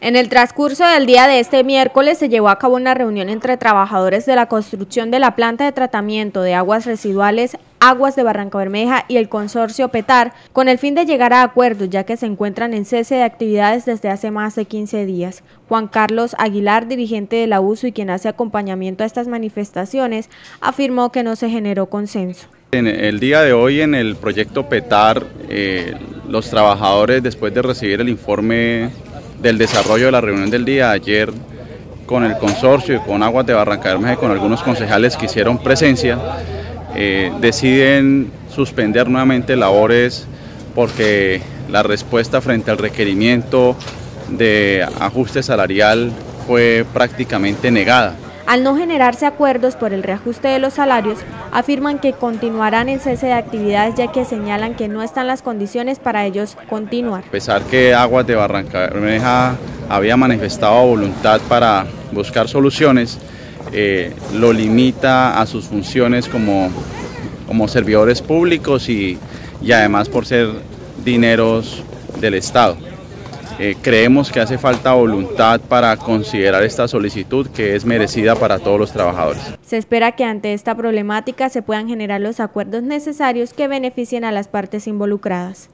En el transcurso del día de este miércoles se llevó a cabo una reunión entre trabajadores de la construcción de la planta de tratamiento de aguas residuales Aguas de Barrancabermeja y el consorcio PETAR, con el fin de llegar a acuerdos, ya que se encuentran en cese de actividades desde hace más de 15 días. Juan Carlos Aguilar, dirigente de la USO y quien hace acompañamiento a estas manifestaciones, afirmó que no se generó consenso. En el día de hoy en el proyecto PETAR, los trabajadores, después de recibir el informe del desarrollo de la reunión del día de ayer con el consorcio y con Aguas de Barrancabermeja y con algunos concejales que hicieron presencia, deciden suspender nuevamente labores porque la respuesta frente al requerimiento de ajuste salarial fue prácticamente negada. Al no generarse acuerdos por el reajuste de los salarios, afirman que continuarán en cese de actividades, ya que señalan que no están las condiciones para ellos continuar. A pesar que Aguas de Barrancabermeja había manifestado voluntad para buscar soluciones, lo limita a sus funciones como servidores públicos y además por ser dineros del Estado. Creemos que hace falta voluntad para considerar esta solicitud, que es merecida para todos los trabajadores. Se espera que ante esta problemática se puedan generar los acuerdos necesarios que beneficien a las partes involucradas.